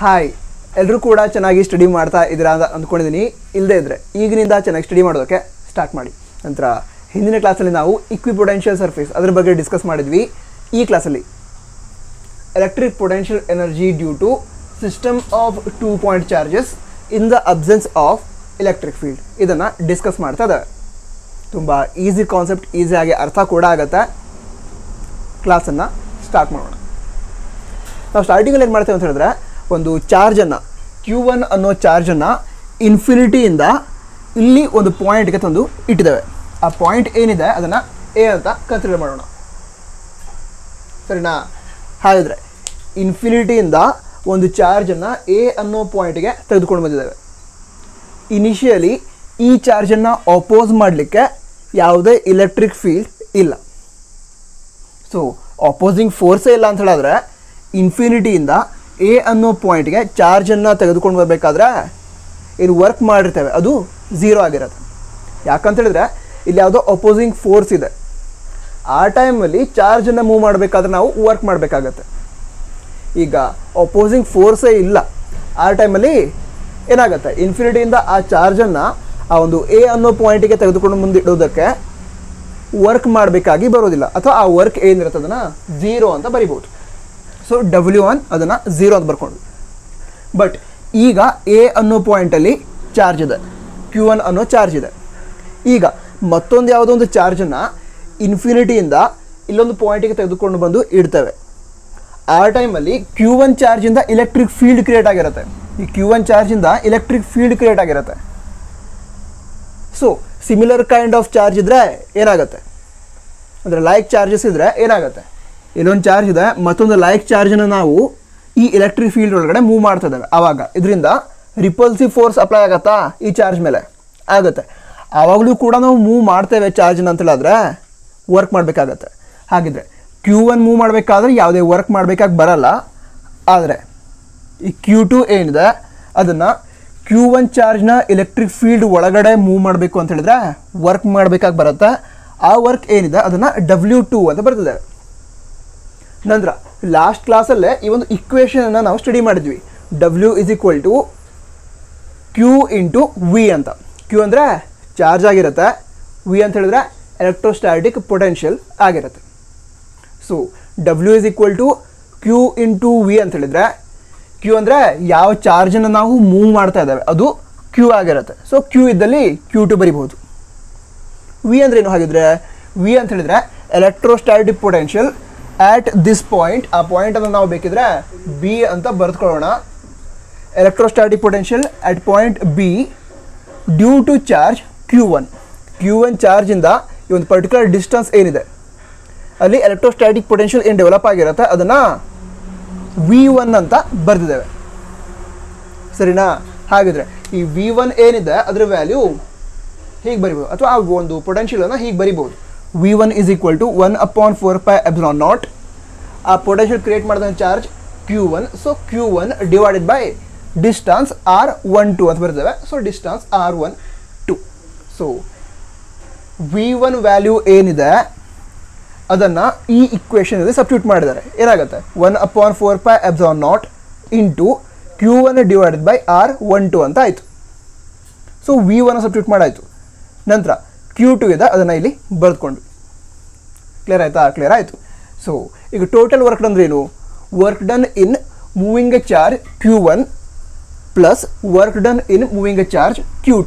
Hi, ಎಲ್ಲರೂ ಕೂಡ ಚೆನ್ನಾಗಿ ಸ್ಟಡಿ ಮಾಡ್ತಾ ಇದ್ದೀರಾ ಅಂತ ಅಂದ್ಕೊಂಡಿದ್ದೀನಿ. ಇಲ್ಲದೇ ಇದ್ದರೆ ಈಗಿನಿಂದ ಚೆನ್ನಾಗಿ ಸ್ಟಡಿ ಮಾಡೋದಕ್ಕೆ ಸ್ಟಾರ್ಟ್ ಮಾಡಿ. ನಂತರ ಹಿಂದಿನ ಕ್ಲಾಸಲ್ಲಿ ನಾವು ಇಕ್ವಿಪೊಟೆನ್ಷಿಯಲ್ ಸರ್ಫೇಸ್ ಅದರ ಬಗ್ಗೆ ಡಿಸ್ಕಸ್ ಮಾಡಿದ್ವಿ. ಈ ಕ್ಲಾಸಲ್ಲಿ electric potential energy due to system of two point charges in the absence of electric field ಇದನ್ನು ಡಿಸ್ಕಸ್ ಮಾಡ್ತಾ ಇದ್ದಾವೆ. ತುಂಬ ಈಸಿ ಕಾನ್ಸೆಪ್ಟ್, ಈಸಿಯಾಗಿ ಅರ್ಥ ಕೂಡ ಆಗುತ್ತೆ. ಕ್ಲಾಸನ್ನು ಸ್ಟಾರ್ಟ್ ಮಾಡೋಣ. ನಾವು ಸ್ಟಾರ್ಟಿಂಗಲ್ಲಿ ಏನು ಮಾಡ್ತೇವೆ ಅಂತ ಹೇಳಿದ್ರೆ, ಒಂದು ಚಾರ್ಜನ್ನು Q1 ಅನ್ನೋ ಚಾರ್ಜನ್ನು ಇನ್ಫಿನಿಟಿಯಿಂದ ಇಲ್ಲಿ ಒಂದು ಪಾಯಿಂಟ್ಗೆ ತಂದು ಇಟ್ಟಿದ್ದೇವೆ. ಆ ಪಾಯಿಂಟ್ ಏನಿದೆ ಅದನ್ನು A ಅಂತ ಕನ್ಸಿಡರ್ ಮಾಡೋಣ, ಸರಿನಾ? ಹಾಗಿದ್ರೆ ಇನ್ಫಿನಿಟಿಯಿಂದ ಒಂದು ಚಾರ್ಜನ್ನು A ಅನ್ನೋ ಪಾಯಿಂಟ್ಗೆ ತೆಗೆದುಕೊಂಡು ಬಂದಿದ್ದೇವೆ. ಇನಿಷಿಯಲಿ ಈ ಚಾರ್ಜನ್ನು ಅಪೋಸ್ ಮಾಡಲಿಕ್ಕೆ ಯಾವುದೇ ಎಲೆಕ್ಟ್ರಿಕ್ ಫೀಲ್ಡ್ ಇಲ್ಲ. ಸೊ ಅಪೋಸಿಂಗ್ ಫೋರ್ಸೇ ಇಲ್ಲ ಅಂತ ಹೇಳಿದ್ರೆ, ಇನ್ಫಿನಿಟಿಯಿಂದ ಎ ಅನ್ನೋ ಪಾಯಿಂಟ್ಗೆ ಚಾರ್ಜನ್ನು ತೆಗೆದುಕೊಂಡು ಬರಬೇಕಾದ್ರೆ ಇಲ್ಲಿ ವರ್ಕ್ ಮಾಡಿರ್ತೇವೆ, ಅದು ಝೀರೋ ಆಗಿರುತ್ತೆ. ಯಾಕಂತೇಳಿದ್ರೆ ಇಲ್ಲಿ ಯಾವುದೋ ಅಪೋಸಿಂಗ್ ಫೋರ್ಸ್ ಇದೆ. ಆ ಟೈಮಲ್ಲಿ ಚಾರ್ಜನ್ನು ಮೂವ್ ಮಾಡಬೇಕಾದ್ರೆ ನಾವು ವರ್ಕ್ ಮಾಡಬೇಕಾಗತ್ತೆ. ಈಗ ಅಪೋಸಿಂಗ್ ಫೋರ್ಸೇ ಇಲ್ಲ ಆ ಟೈಮಲ್ಲಿ ಏನಾಗುತ್ತೆ, ಇನ್ಫಿನಿಟಿಯಿಂದ ಆ ಚಾರ್ಜನ್ನು ಆ ಒಂದು ಎ ಅನ್ನೋ ಪಾಯಿಂಟಿಗೆ ತೆಗೆದುಕೊಂಡು ಮುಂದೆ ಇಡೋದಕ್ಕೆ ವರ್ಕ್ ಮಾಡಬೇಕಾಗಿ ಬರೋದಿಲ್ಲ. ಅಥವಾ ಆ ವರ್ಕ್ ಏನಿರುತ್ತೆ ಅದನ್ನು ಝೀರೋ ಅಂತ ಬರಿಬೋದು. ಸೊ W1 ಅದನ್ನು ಝೀರೋ ಅಂತ ಬರ್ಕೊಂಡು, ಬಟ್ ಈಗ ಎ ಅನ್ನೋ ಪಾಯಿಂಟಲ್ಲಿ ಚಾರ್ಜ್ ಇದೆ, Q1 ಅನ್ನೋ ಚಾರ್ಜ್ ಇದೆ. ಈಗ ಮತ್ತೊಂದು ಯಾವುದೋ ಒಂದು ಚಾರ್ಜನ್ನು ಇನ್ಫಿನಿಟಿಯಿಂದ ಇಲ್ಲೊಂದು ಪಾಯಿಂಟಿಗೆ ತೆಗೆದುಕೊಂಡು ಬಂದು ಇಡ್ತೇವೆ. ಆ ಟೈಮಲ್ಲಿ Q1 ಚಾರ್ಜಿಂದ ಎಲೆಕ್ಟ್ರಿಕ್ ಫೀಲ್ಡ್ ಕ್ರಿಯೇಟ್ ಆಗಿರುತ್ತೆ. ಈ Q1 ಚಾರ್ಜಿಂದ ಎಲೆಕ್ಟ್ರಿಕ್ ಫೀಲ್ಡ್ ಕ್ರಿಯೇಟ್ ಆಗಿರುತ್ತೆ. So similar kind of charge ಇದ್ದರೆ ಏನಾಗುತ್ತೆ ಅಂದರೆ, ಲೈಕ್ ಚಾರ್ಜಸ್ ಇದ್ದರೆ ಏನಾಗುತ್ತೆ, ಇಲ್ಲೊಂದು ಚಾರ್ಜ್ ಇದೆ, ಮತ್ತೊಂದು ಲೈಕ್ ಚಾರ್ಜನ್ನು ನಾವು ಈ ಎಲೆಕ್ಟ್ರಿಕ್ ಫೀಲ್ಡ್ ಒಳಗಡೆ ಮೂವ್ ಮಾಡ್ತಾ ಇದ್ದೇವೆ. ಆವಾಗ ಇದರಿಂದ ರಿಪಲ್ಸಿವ್ ಫೋರ್ಸ್ ಅಪ್ಲೈ ಆಗುತ್ತಾ ಈ ಚಾರ್ಜ್ ಮೇಲೆ? ಆಗುತ್ತೆ. ಆವಾಗಲೂ ಕೂಡ ನಾವು ಮೂವ್ ಮಾಡ್ತೇವೆ ಚಾರ್ಜನ್ನ ಅಂತ ಹೇಳಿದ್ರೆ ವರ್ಕ್ ಮಾಡಬೇಕಾಗತ್ತೆ. ಹಾಗಿದ್ರೆ Q1 ಮೂವ್ ಮಾಡಬೇಕಾದ್ರೆ ಯಾವುದೇ ವರ್ಕ್ ಮಾಡಬೇಕಾಗಿ ಬರಲ್ಲ. ಆದರೆ ಈ Q2 ಏನಿದೆ ಅದನ್ನು Q1 ಚಾರ್ಜ್ನ ಎಲೆಕ್ಟ್ರಿಕ್ ಫೀಲ್ಡ್ ಒಳಗಡೆ ಮೂವ್ ಮಾಡಬೇಕು ಅಂತ ಹೇಳಿದ್ರೆ ವರ್ಕ್ ಮಾಡಬೇಕಾಗಿ ಬರುತ್ತೆ. ಆ ವರ್ಕ್ ಏನಿದೆ ಅದನ್ನು W2 ಅಂತ ಬರ್ತದೆ. ನಂತರ ಲಾಸ್ಟ್ ಕ್ಲಾಸಲ್ಲೇ ಈ ಒಂದು ಇಕ್ವೇಷನನ್ನು ನಾವು ಸ್ಟಡಿ ಮಾಡಿದ್ವಿ. W = Q × V ಅಂತ. Q ಅಂದರೆ ಚಾರ್ಜ್ ಆಗಿರುತ್ತೆ, V ಅಂತ ಹೇಳಿದ್ರೆ ಎಲೆಕ್ಟ್ರೋಸ್ಟ್ಯಾಟಿಕ್ ಪೊಟೆನ್ಷಿಯಲ್ ಆಗಿರುತ್ತೆ. ಸೊ W = Q × V ಅಂತ ಹೇಳಿದ್ರೆ, Q ಅಂದರೆ ಯಾವ ಚಾರ್ಜನ್ನು ನಾವು ಮೂವ್ ಮಾಡ್ತಾ ಇದ್ದೇವೆ ಅದು Q ಆಗಿರುತ್ತೆ. ಸೊ Q ಇದ್ದಲ್ಲಿ Q2 ಬರಿಬಹುದು. V ಅಂದರೆ ಏನು? ಹಾಗಿದ್ರೆ V ಅಂತ ಹೇಳಿದ್ರೆ electrostatic potential at this point. ಆ ಪಾಯಿಂಟನ್ನು ನಾವು ಬೇಕಿದ್ರೆ B ಅಂತ ಬರೆದುಕೊಳ್ಳೋಣ. Electrostatic potential at point B due to charge Q1. Q1 ಚಾರ್ಜಿಂದ ಈ ಒಂದು ಪರ್ಟಿಕ್ಯುಲರ್ ಡಿಸ್ಟೆನ್ಸ್ ಏನಿದೆ ಅಲ್ಲಿ ಎಲೆಕ್ಟ್ರೋಸ್ಟ್ಯಾಟಿಕ್ ಪೊಟೆನ್ಷಿಯಲ್ ಏನು ಡೆವಲಪ್ ಆಗಿರುತ್ತೆ ಅದನ್ನು V1 ಅಂತ ಬರೆದಿದ್ದೇವೆ, ಸರಿನಾ? ಹಾಗಿದ್ರೆ ಈ V1 ಏನಿದೆ ಅದರ ವ್ಯಾಲ್ಯೂ ಹೀಗೆ ಬರಿಬೋದು, ಅಥವಾ ಆ ಒಂದು ಪೊಟೆನ್ಷಿಯಲನ್ನು ಹೀಗೆ ಬರಿಬೋದು. V1 = 1/4πε0. ಆ ಪೊಟೆನ್ಷಿಯಲ್ ಕ್ರಿಯೇಟ್ ಮಾಡಿದ charge Q1. So Q1 / distance R12 ಅಂತ ಬರ್ತೇವೆ. So distance R12. So V1 value ಏನಿದೆ ಅದನ್ನು ಈ ಇಕ್ವೇಷನಲ್ಲಿ ಸಬ್ಸ್ಟಿಟ್ಯೂಟ್ ಮಾಡಿದ್ದಾರೆ. ಏನಾಗುತ್ತೆ? 1/4πε0 × Q1 / R12 ಅಂತ ಆಯಿತು. ಸೊ V1 ಸಬ್ಸ್ಟಿಟ್ಯೂಟ್ ಮಾಡಾಯಿತು. ನಂತರ Q2 ಇದೆ, ಅದನ್ನು ಇಲ್ಲಿ ಬರೆದುಕೊಂಡು ಕ್ಲಿಯರ್ ಆಯಿತಾ? ಕ್ಲಿಯರ್ ಆಯಿತು. ಸೊ ಈಗ ಟೋಟಲ್ ವರ್ಕ್ ಡನ್ ಅಂದ್ರೆ ಏನು? Work done in moving a charge Q1 plus work done in moving a charge Q2.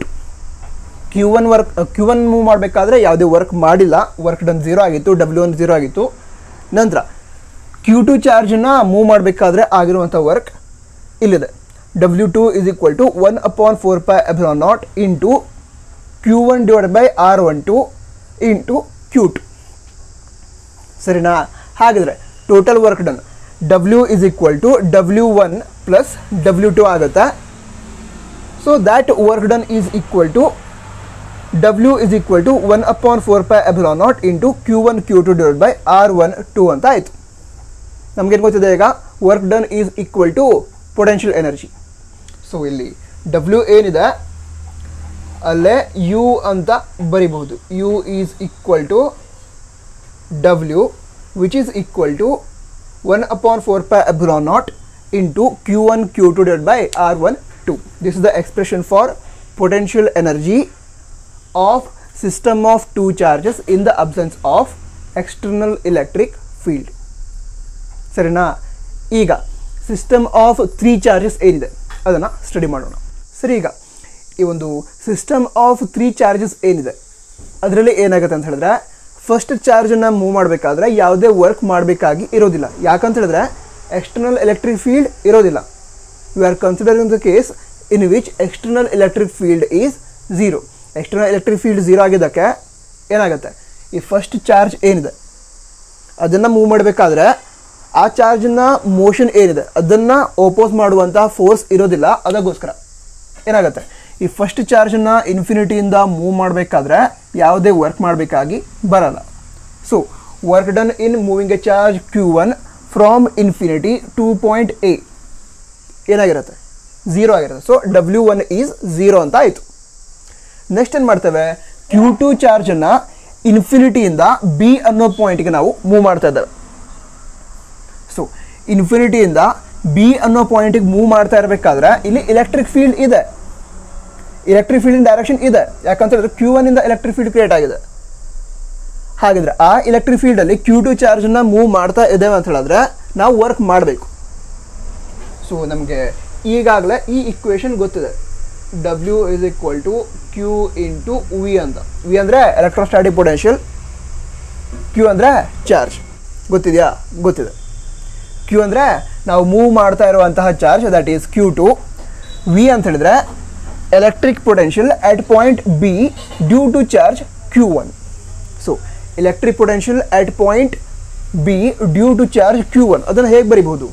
Q1 move ಮಾಡಬೇಕಾದ್ರೆ ಯಾವುದೇ ವರ್ಕ್ ಮಾಡಿಲ್ಲ, ವರ್ಕ್ ಡನ್ ಝೀರೋ ಆಗಿತ್ತು, W1 ಝೀರೋ ಆಗಿತ್ತು. ನಂತರ Q2 ಚಾರ್ಜನ್ನು ಮೂವ್ ಮಾಡಬೇಕಾದ್ರೆ ಆಗಿರುವಂಥ ವರ್ಕ್ ಇಲ್ಲಿದೆ. W2 = 1/4πε0 × Q1 / R12 × Q2, ಸರಿನಾ? ಹಾಗಿದ್ರೆ total work done W = W1 + W2 ಆಗುತ್ತೆ. So that work done is equal to W = 1/4πε0 × Q1 Q2 / R12 ಅಂತ ಆಯಿತು. ನಮಗೇನು ಗೊತ್ತಿದೆ ಈಗ? Work done is equal to potential energy. So ಇಲ್ಲಿ W ಏನಿದೆ ಅಲ್ಲೇ U ಅಂತ ಬರಿಬಹುದು. U = W which is equal to 1/4πε0 into q1 q2 divided by r12. This is the expression for potential energy of system of two charges in the absence of external electric field. ಸರಿನಾ, ಈಗ system of three charges ಏನಿದೆ ಅದನ್ನು study ಮಾಡೋಣ. ಸರಿ, ಈಗ ಈ ಒಂದು system of three charges ಏನಿದೆ ಅದರಲ್ಲಿ ಏನಾಗುತ್ತೆ ಅಂತ ಹೇಳಿದ್ರೆ, ಫಸ್ಟ್ ಚಾರ್ಜನ್ನು ಮೂವ್ ಮಾಡಬೇಕಾದ್ರೆ ಯಾವುದೇ ವರ್ಕ್ ಮಾಡಬೇಕಾಗಿ ಇರೋದಿಲ್ಲ. ಯಾಕಂತ ಹೇಳಿದ್ರೆ ಎಕ್ಸ್ಟರ್ನಲ್ ಎಲೆಕ್ಟ್ರಿಕ್ ಫೀಲ್ಡ್ ಇರೋದಿಲ್ಲ. We are considering the case in which external electric field is zero. External electric field zero ಆಗಿದ್ದಕ್ಕೆ ಏನಾಗುತ್ತೆ, ಈ ಫಸ್ಟ್ ಚಾರ್ಜ್ ಏನಿದೆ ಅದನ್ನು ಮೂವ್ ಮಾಡಬೇಕಾದ್ರೆ ಆ ಚಾರ್ಜ್ನ ಮೋಷನ್ ಏನಿದೆ ಅದನ್ನು ಓಪೋಸ್ ಮಾಡುವಂಥ ಫೋರ್ಸ್ ಇರೋದಿಲ್ಲ. ಅದಕ್ಕೋಸ್ಕರ ಏನಾಗುತ್ತೆ, ಈ ಫಸ್ಟ್ ಚಾರ್ಜನ್ನು ಇನ್ಫಿನಿಟಿಯಿಂದ ಮೂವ್ ಮಾಡಬೇಕಾದ್ರೆ ಯಾವುದೇ ವರ್ಕ್ ಮಾಡಬೇಕಾಗಿ ಬರಲ್ಲ. So work done in moving a charge q1 from infinity to point A ಏನಾಗಿರುತ್ತೆ, ಝೀರೋ ಆಗಿರುತ್ತೆ. ಸೊ w1 ಈಸ್ ಝೀರೋ ಅಂತ ಆಯಿತು. ನೆಕ್ಸ್ಟ್ ಏನು ಮಾಡ್ತೇವೆ, q2 ಚಾರ್ಜನ್ನು ಇನ್ಫಿನಿಟಿಯಿಂದ ಬಿ ಅನ್ನೋ ಪಾಯಿಂಟ್ಗೆ ನಾವು ಮೂವ್ ಮಾಡ್ತಾ ಇದ್ದೇವೆ. ಸೊ ಇನ್ಫಿನಿಟಿಯಿಂದ ಬಿ ಅನ್ನೋ ಪಾಯಿಂಟಿಗೆ ಮೂವ್ ಮಾಡ್ತಾ ಇರಬೇಕಾದ್ರೆ ಇಲ್ಲಿ ಎಲೆಕ್ಟ್ರಿಕ್ ಫೀಲ್ಡ್ ಇದೆ, ಎಲೆಕ್ಟ್ರಿಕ್ ಫೀಲ್ಡಿನ ಡೈರೆಕ್ಷನ್ ಇದೆ. ಯಾಕಂತ ಹೇಳಿದ್ರೆ q1 ಇಂದ ಎಲೆಕ್ಟ್ರಿಕ್ ಫೀಲ್ಡ್ ಕ್ರಿಯೇಟ್ ಆಗಿದೆ. ಹಾಗಿದ್ರೆ ಆ ಎಲೆಕ್ಟ್ರಿಕ್ ಫೀಲ್ಡಲ್ಲಿ q2 ಚಾರ್ಜನ್ನು ಮೂವ್ ಮಾಡ್ತಾ ಇದ್ದೇವೆ ಅಂತ ಹೇಳಿದ್ರೆ ನಾವು ವರ್ಕ್ ಮಾಡಬೇಕು. ಸೊ ನಮಗೆ ಈಗಾಗಲೇ ಈ ಇಕ್ವೇಷನ್ ಗೊತ್ತಿದೆ, W is equal to Q into V ಅಂತ. V ಅಂದರೆ ಎಲೆಕ್ಟ್ರೋಸ್ಟಾಟಿಕ್ ಪೊಟೆನ್ಷಿಯಲ್, Q ಅಂದರೆ ಚಾರ್ಜ್. ಗೊತ್ತಿದೆಯಾ? ಗೊತ್ತಿದೆ. Q ಅಂದರೆ ನಾವು ಮೂವ್ ಮಾಡ್ತಾ ಇರುವಂತಹ charge, that is Q2. V ಅಂತ ಹೇಳಿದರೆ electric potential at point B due to charge Q1. So electric potential at point B due to charge Q1, ಅದನ್ನು ಹೇಗೆ ಬರಿಬಹುದು?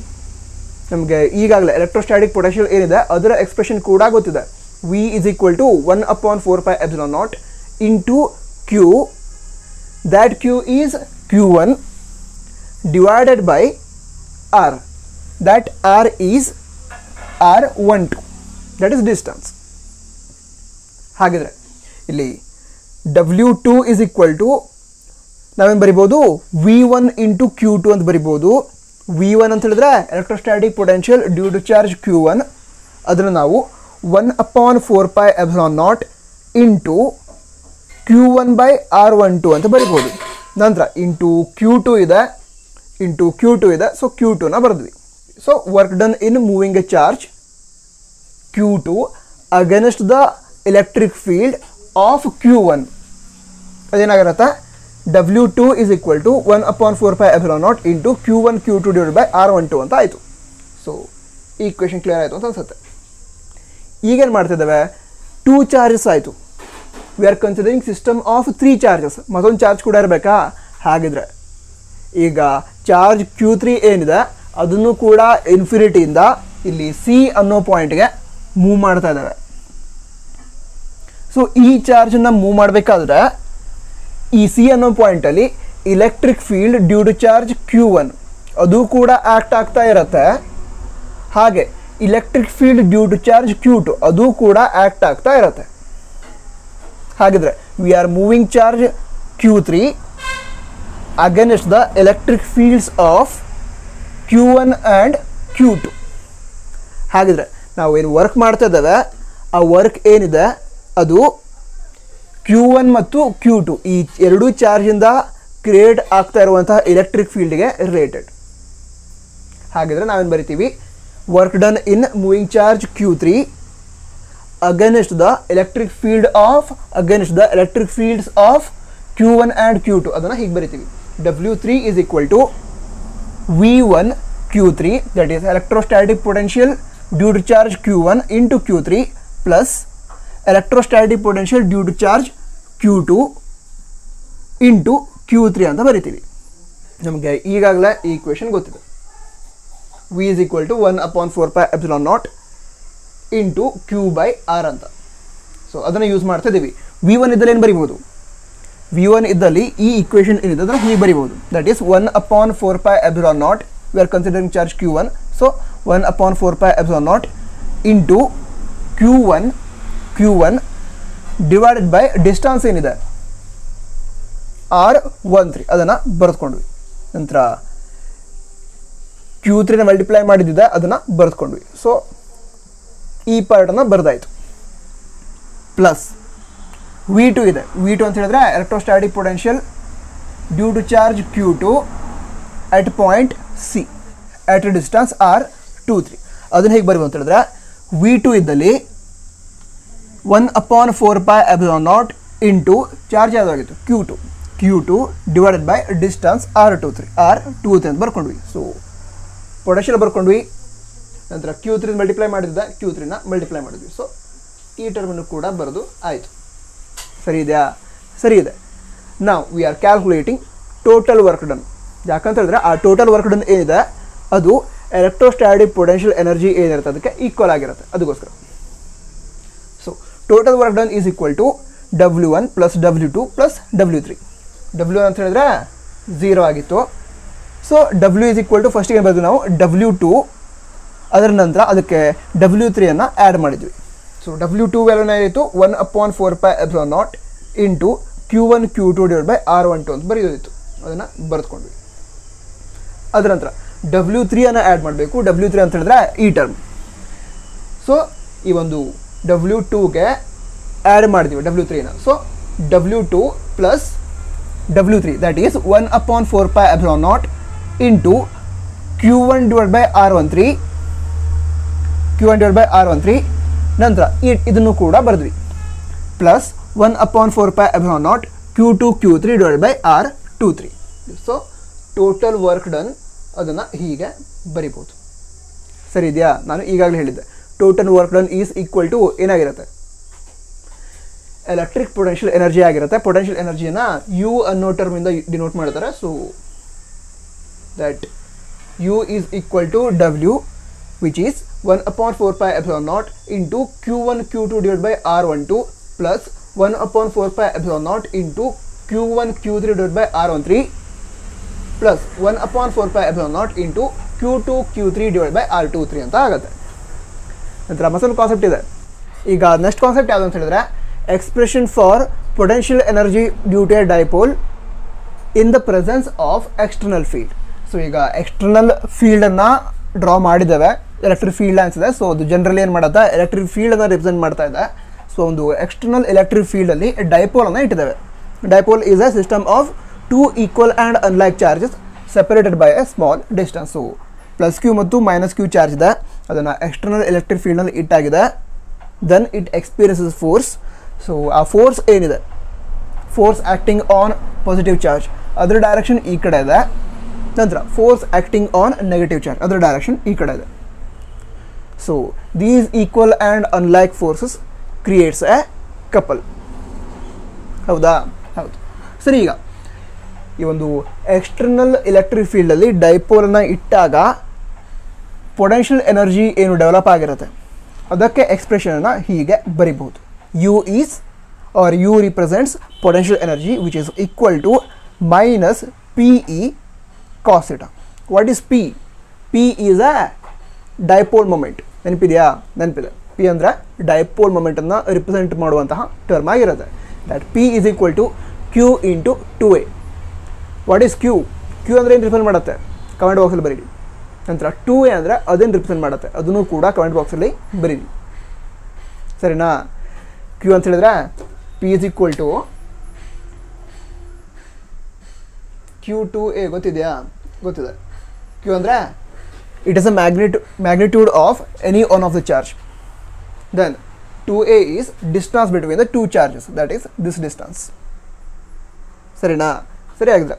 ನಮಗೆ ಈಗಾಗಲೇ ಎಲೆಕ್ಟ್ರೋಸ್ಟಾಟಿಕ್ ಪೊಟೆನ್ಷಿಯಲ್ ಏನಿದೆ ಅದರ ಎಕ್ಸ್ಪ್ರೆಷನ್ ಕೂಡ ಗೊತ್ತಿದೆ. V is equal to 1 upon 4 pi epsilon naught into Q, that Q is Q1 divided by R, that R is R12, that is distance. ಹಾಗಿದ್ರೆ ಇಲ್ಲಿ W2 is equal to ನಾವೇನು ಬರಿಬೋದು, V1 into Q2 ಅಂತ ಬರಿಬೋದು. V1 ಅಂತ ಹೇಳಿದ್ರೆ electrostatic potential due to charge Q1, ಅದನ್ನು ನಾವು 1 upon 4 pi epsilon naught into Q1 by R12 ಅಂತ ಬರಿಬೋದು. ನಂತರ ಇಂಟು Q2 ಇದೆ, ಇಂಟು Q2 ಇದೆ. ಸೊ Q2ನ ಬರೆದ್ವಿ. So work done in moving a charge Q2 against the electric field of Q1 ಅದೇನಾಗಿರುತ್ತೆ, W2 is equal to 1 upon 4 pi epsilon naught into Q1 Q2 divided by R12 ಅಂತ ಆಯಿತು. So ಈ equation clear ಆಯಿತು ಅಂತ ಅನ್ಸುತ್ತೆ. ಈಗೇನು ಮಾಡ್ತಿದ್ದಾವೆ, two charges ಆಯಿತು. We are considering system of three charges, ಮತ್ತೊಂದು ಚಾರ್ಜ್ ಕೂಡ ಇರಬೇಕಾ? ಹಾಗಿದ್ರೆ ಈಗ ಚಾರ್ಜ್ Q3 ಏನಿದೆ ಅದನ್ನು ಕೂಡ ಇನ್ಫಿನಿಟಿಯಿಂದ ಇಲ್ಲಿ ಸಿ ಅನ್ನೋ ಪಾಯಿಂಟ್ಗೆ ಮೂವ್ ಮಾಡ್ತಾ ಇದ್ದಾವೆ. ಸೊ ಈ ಚಾರ್ಜನ್ನು ಮೂವ್ ಮಾಡಬೇಕಾದ್ರೆ ಈ ಸಿ ಅನ್ನೋ ಪಾಯಿಂಟಲ್ಲಿ electric field due to charge Q1 ಅದು ಕೂಡ ಆ್ಯಕ್ಟ್ ಆಗ್ತಾ ಇರುತ್ತೆ. ಹಾಗೆ electric field due to charge Q2 ಅದು ಕೂಡ ಆ್ಯಕ್ಟ್ ಆಗ್ತಾ ಇರುತ್ತೆ. ಹಾಗಿದ್ರೆ we are moving charge Q3 against the electric fields of Q1 and Q2. ಹಾಗಿದ್ರೆ ನಾವು ಏನು ವರ್ಕ್ ಮಾಡ್ತಾ ಇದ್ದೇವೆ ಆ ವರ್ಕ್ ಏನಿದೆ ಅದು Q1 ಮತ್ತು Q2 ಈ ಎರಡೂ ಚಾರ್ಜಿಂದ ಕ್ರಿಯೇಟ್ ಆಗ್ತಾ ಇರುವಂತಹ ಎಲೆಕ್ಟ್ರಿಕ್ ಫೀಲ್ಡ್ಗೆ ರಿಲೇಟೆಡ್. ಹಾಗಿದ್ರೆ ನಾವೇನು ಬರಿತೀವಿ, work done in moving charge Q3 against the electric field of Q1 and Q2 adana hege baritivi. W3 is equal to V1 Q3, that is electrostatic potential due to charge Q1 into Q3 plus electrostatic potential due to charge Q2 into Q3 anta baritivi. Namage eegagala ee equation gottide. V is equal to 1 upon 4 pi epsilon naught into Q by R ಅಂತ. So ಅದನ್ನು use ಮಾಡ್ತಾ ಇದ್ದೀವಿ. V1 ಇದ್ದಲ್ಲಿ ಏನು ಬರಿಬೋದು, V1 ಇದ್ದಲ್ಲಿ ಈ equation ಏನಿದೆ ಅದನ್ನು ಹೀಗೆ ಬರಿಬೋದು, that is 1 upon 4 pi epsilon naught, we are considering charge Q1. So 1 upon 4 pi epsilon naught into Q1 divided by distance ಏನಿದೆ R13 ಅದನ್ನು ಬರೆದುಕೊಂಡ್ವಿ. ನಂತರ Q3 ಮಲ್ಟಿಪ್ಲೈ ಮಾಡಿದ್ದೆ ಅದನ್ನ ಬರ್ದುಕೊಂಡ್ವಿ ಸೋ ಈ ಪಾರ್ಟ್ ಅನ್ನು ಬರ್ದಾಯಿತು ಪ್ಲಸ್ V2 ಇದೆ V2 ಅಂತ ಹೇಳಿದ್ರೆ electrostatic potential due to charge Q2 at point C at a distance R23 ಅದನ್ನ ಹೇಗೆ ಬರೆಯುವ ಅಂತ ಹೇಳಿದ್ರೆ V2 ಇದ್ದಲ್ಲಿ 1/4πε0 into ಚಾರ್ಜ್ ಯಾವಾಗಿತ್ತು Q2 divided by distance R23 ಅಂತ ಬರ್ಕೊಂಡ್ವಿ ಸೋ ಪೊಟೆನ್ಷಿಯಲ್ ಬರ್ಕೊಂಡ್ವಿ ನಂತರ Q3 ಇಂದ ಮಲ್ಟಿಪ್ಲೈ ಮಾಡಿದ್ದೆ Q3 ನ ಮಲ್ಟಿಪ್ಲೈ ಮಾಡಿದ್ವಿ ಸೋ ಈ ಟರ್ಮ್ ಅನ್ನು ಕೂಡ ಬರೆದು ಆಯ್ತು ಸರಿ ಇದೆಯಾ ಸರಿ ಇದೆ ನಾವು we are calculating total work done ಯಾಕಂತ ಹೇಳಿದ್ರೆ ಆ ಟೋಟಲ್ ವರ್ಕ್ ಡನ್ ಏನಿದೆ ಅದು ಎಲೆಕ್ಟ್ರೋಸ್ಟಾಟಿಕ್ ಪೊಟೆನ್ಷಿಯಲ್ ಎನರ್ಜಿ ಏನಿರುತ್ತೆ ಅದಕ್ಕೆ ಈಕ್ವಲ್ ಆಗಿರುತ್ತೆ ಅದಕ್ಕೋಸ್ಕರ so total work done is equal to W1 plus W2 plus W3 W1 ಅಂತ ಹೇಳಿದ್ರೆ 0 ಆಗಿತ್ತು so W is equal to ಫಸ್ಟಿಗೆ ಬರೆದು ನಾವು W2 ಅದರ ನಂತರ ಅದಕ್ಕೆ W3ಯನ್ನು ಆ್ಯಡ್ ಮಾಡಿದ್ವಿ ಸೊ W2 ವ್ಯಾಲ್ಯೂನ ಏನಾಯಿತು 1/4πε0 into Q1 Q2 divide by R12 ಅಂತ ಬರೆಯೋದಿತ್ತು ಅದನ್ನು ಬರೆದುಕೊಂಡ್ವಿ ಅದರ ನಂತರ W3ಯನ್ನು ಆ್ಯಡ್ ಮಾಡಬೇಕು W3 ಅಂತ ಹೇಳಿದ್ರೆ ಈ ಟರ್ಮ್ ಸೊ ಈ ಒಂದು W2ಗೆ ಆ್ಯಡ್ ಮಾಡಿದ್ವಿ W3ನ so W2 plus W3 that is 1/4πε0 into Q1 divide by R13 Q1 divide by R13 ನಂತರ ಇದನ್ನು ಕೂಡ ಬರೆದ್ವಿ plus 1/4πε0 Q2 Q3 divide by R23 so total work done ಅದನ್ನು ಹೀಗೆ ಬರಿಬೋದು ಸರಿ ಇದೆಯಾ ನಾನು ಈಗಾಗಲೇ ಹೇಳಿದ್ದೆ total work done is equal to ಏನಾಗಿರುತ್ತೆ ಎಲೆಕ್ಟ್ರಿಕ್ ಪೊಟೆನ್ಷಿಯಲ್ ಎನರ್ಜಿ ಆಗಿರುತ್ತೆ ಪೊಟೆನ್ಷಿಯಲ್ ಎನರ್ಜಿಯನ್ನು ಯು ಅನ್ನೋ ಟರ್ಮಿಂದ ಡಿನೋಟ್ ಮಾಡ್ತಾರೆ so that U is equal to W which is 1/4πε0 into Q1 Q2 divided by R12 plus 1/4πε0 into Q1 Q3 divided by R13 plus 1/4πε0 into Q2 Q3 divided by R23 ಅಂತ ಆಗುತ್ತೆ ನಂತರ ಮತ್ತೊಂದು concept ಇದೆ ಈಗ next concept ಯಾವುದು ಅಂತ ಹೇಳಿದ್ರೆ expression for potential energy due to a dipole in the presence of external field so ಈಗ ಎಕ್ಸ್ಟರ್ನಲ್ ಫೀಲ್ಡನ್ನು ಡ್ರಾ ಮಾಡಿದ್ದಾವೆ ಎಲೆಕ್ಟ್ರಿಕ್ ಫೀಲ್ಡ್ ಅನಿಸಿದೆ ಸೊ ಅದು ಜನರಲಿ ಏನು ಮಾಡುತ್ತೆ ಎಲೆಕ್ಟ್ರಿಕ್ ಫೀಲ್ಡನ್ನು ರೆಪ್ರೆಸೆಂಟ್ ಮಾಡ್ತಾ ಇದೆ ಸೊ ಒಂದು ಎಕ್ಸ್ಟರ್ನಲ್ ಎಲೆಕ್ಟ್ರಿಕ್ ಫೀಲ್ಡಲ್ಲಿ ಡೈಪೋಲನ್ನು ಇಟ್ಟಿದ್ದಾವೆ dipole is a system of two equal and unlike charges separated by a small distance plus Q ಮತ್ತು ಮೈನಸ್ ಕ್ಯೂ ಚಾರ್ಜ್ ಇದೆ ಅದನ್ನು ಎಕ್ಸ್ಟರ್ನಲ್ ಎಲೆಕ್ಟ್ರಿಕ್ ಫೀಲ್ಡ್ನಲ್ಲಿ ಇಟ್ಟಾಗಿದೆ then it experiences force so ಆ ಫೋರ್ಸ್ ಏನಿದೆ force acting on positive charge ಅದರ direction ಈ ಕಡೆ ಇದೆ ನಂತರ force acting on negative charge ಅದರ ಡೈರೆಕ್ಷನ್ ಈ ಕಡೆ ಇದೆ so these equal and unlike forces creates A couple ಹೌದಾ ಹೌದು ಸರಿ ಈಗ ಈ ಒಂದು ಎಕ್ಸ್ಟರ್ನಲ್ ಎಲೆಕ್ಟ್ರಿಕ್ ಫೀಲ್ಡಲ್ಲಿ ಡೈಪೋಲನ್ನು ಇಟ್ಟಾಗ ಪೊಟೆನ್ಷಿಯಲ್ ಎನರ್ಜಿ ಏನು ಡೆವಲಪ್ ಆಗಿರುತ್ತೆ ಅದಕ್ಕೆ ಎಕ್ಸ್ಪ್ರೆಷನನ್ನು ಹೀಗೆ ಬರಿಬಹುದು U is R U represents potential energy which is equal to minus P E cos theta. What is P? P is a dipole moment. ನೆನಪಿದೆಯಾ ನೆನಪಿದೆ P ಅಂದರೆ ಡೈಪೋಲ್ ಮೊಮೆಂಟನ್ನು ರಿಪ್ರೆಸೆಂಟ್ ಮಾಡುವಂತಹ ಟರ್ಮ್ ಆಗಿರುತ್ತೆ that P is equal to Q into 2a. What is Q Q ಅಂದರೆ ಏನು represent ಮಾಡುತ್ತೆ comment ಬಾಕ್ಸಲ್ಲಿ ಬರೀರಿ ನಂತರ 2a ಅಂದರೆ ಅದನ್ನು ರಿಪ್ರೆಸೆಂಟ್ ಮಾಡುತ್ತೆ ಅದನ್ನು ಕೂಡ ಕಮೆಂಟ್ ಬಾಕ್ಸಲ್ಲಿ ಬರೀರಿ ಸರಿನಾ ಕ್ಯೂ ಅಂತ ಹೇಳಿದ್ರೆ P is equal to Q2a ಗೊತ್ತಿದೆಯಾ ಗೊತ್ತಿದೆ Q ಅಂದರೆ it is a magnitude of any one of the charge then 2a is distance between the two charges that is this distance ಸರಿನಾ ಸರಿ ಆಗಿದೆ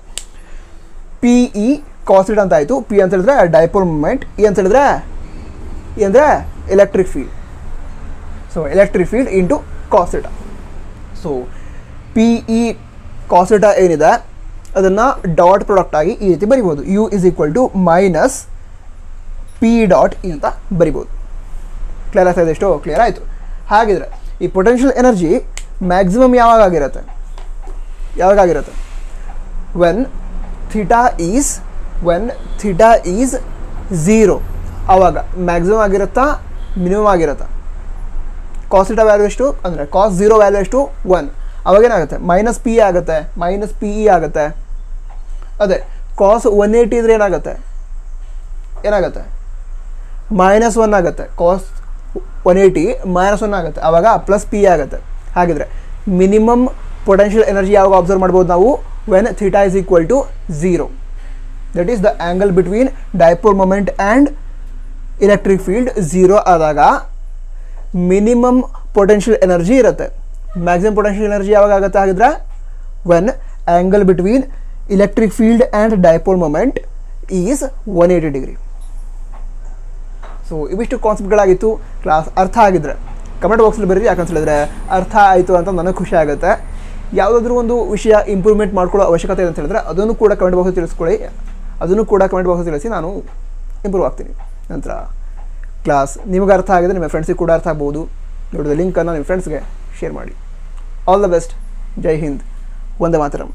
ಪಿ ಇ ಕಾಸ್ ಥೀಟಾ ಅಂತ ಆಯಿತು P ಅಂತ ಹೇಳಿದ್ರೆ ಡೈಪೋಲ್ ಮೂಮೆಂಟ್ ಇ ಅಂತ ಹೇಳಿದ್ರೆ ಇ ಅಂದರೆ electric field so electric field into cos theta so P E cos theta ಏನಿದೆ ಅದನ್ನು ಡಾಟ್ ಪ್ರಾಡಕ್ಟ್ ಆಗಿ ಈ ರೀತಿ ಬರಿಬೋದು U is equal to minus P dot E ಅಂತ ಬರಿಬೋದು ಕ್ಲಿಯರ್ ಆಗ್ತಾ ಇದೆ ಎಷ್ಟು ಕ್ಲಿಯರ್ ಆಯಿತು ಹಾಗಿದ್ರೆ ಈ ಪೊಟೆನ್ಷಿಯಲ್ ಎನರ್ಜಿ ಮ್ಯಾಕ್ಸಿಮಮ್ ಯಾವಾಗಾಗಿರುತ್ತೆ ಯಾವಾಗಾಗಿರುತ್ತೆ ವೆನ್ ಥೀಟಾ ಈಸ್ 0 ಆವಾಗ ಮ್ಯಾಕ್ಸಿಮಮ್ ಆಗಿರುತ್ತಾ ಮಿನಿಮಮ್ ಆಗಿರುತ್ತಾ ಕಾಸ್ ಥೀಟಾ ವ್ಯಾಲ್ಯೂ ಎಷ್ಟು ಅಂದರೆ ಕಾಸ್ 0 ವ್ಯಾಲ್ಯೂ ಎಷ್ಟು 1 ಅವಾಗೇನಾಗುತ್ತೆ ಮೈನಸ್ ಪಿ ಇ ಆಗುತ್ತೆ ಅದೇ ಕಾಸ್ 180 ಇದ್ರೆ ಏನಾಗುತ್ತೆ ಏನಾಗುತ್ತೆ ಮೈನಸ್ ಒನ್ ಆಗುತ್ತೆ ಕಾಸ್ 180 ಮೈನಸ್ ಒನ್ ಆಗುತ್ತೆ ಆವಾಗ ಪ್ಲಸ್ ಪಿ ಆಗುತ್ತೆ ಹಾಗಿದ್ರೆ ಮಿನಿಮಮ್ ಪೊಟೆನ್ಷಿಯಲ್ ಎನರ್ಜಿ ಯಾವಾಗ ಅಬ್ಸರ್ವ್ ಮಾಡಬಹುದು ನಾವು when theta is equal to 0 that is the angle between dipole moment and electric field 0 ಆದಾಗ ಮಿನಿಮಮ್ ಪೊಟೆನ್ಷಿಯಲ್ ಎನರ್ಜಿ ಇರುತ್ತೆ ಮ್ಯಾಕ್ಸಿಮಮ್ ಪೊಟೆನ್ಷಿಯಲ್ ಎನರ್ಜಿ ಯಾವಾಗ ಆಗುತ್ತೆ ಹಾಗಿದ್ರೆ when angle between electric field and dipole moment is 180 degree. So ಇವಿಷ್ಟು ಕಾನ್ಸೆಪ್ಟ್ಗಳಾಗಿತ್ತು class ಅರ್ಥ ಆಗಿದ್ರೆ comment ಬಾಕ್ಸಲ್ಲಿ ಬರೀರಿ ಯಾಕೆ ಅನ್ಸಲಿದ್ರೆ ಅರ್ಥ ಆಯಿತು ಅಂತ ನನಗೆ ಖುಷಿ ಆಗುತ್ತೆ ಯಾವುದಾದ್ರೂ ಒಂದು ವಿಷಯ ಇಂಪ್ರೂವ್ಮೆಂಟ್ ಮಾಡ್ಕೊಳ್ಳೋ ಅವಶ್ಯಕತೆ ಇದೆ ಅಂತ ಹೇಳಿದ್ರೆ ಅದನ್ನು ಕೂಡ ಕಮೆಂಟ್ ಬಾಕ್ಸಲ್ಲಿ ತಿಳಿಸ್ಕೊಳ್ಳಿ ನಾನು ಇಂಪ್ರೂವ್ ಆಗ್ತೀನಿ ನಂತರ ಕ್ಲಾಸ್ ನಿಮಗೆ ಅರ್ಥ ಆಗಿದ್ರೆ ನಿಮ್ಮ ಫ್ರೆಂಡ್ಸಿಗೆ ಕೂಡ ಅರ್ಥ ಆಗ್ಬೋದು ನೋಡಿದ ಲಿಂಕನ್ನು ನಿಮ್ಮ ಫ್ರೆಂಡ್ಸ್ಗೆ ಶೇರ್ ಮಾಡಿ ಆಲ್ ದ ಬೆಸ್ಟ್ ಜೈ ಹಿಂದ್ ವಂದೇ ಮಾತರಂ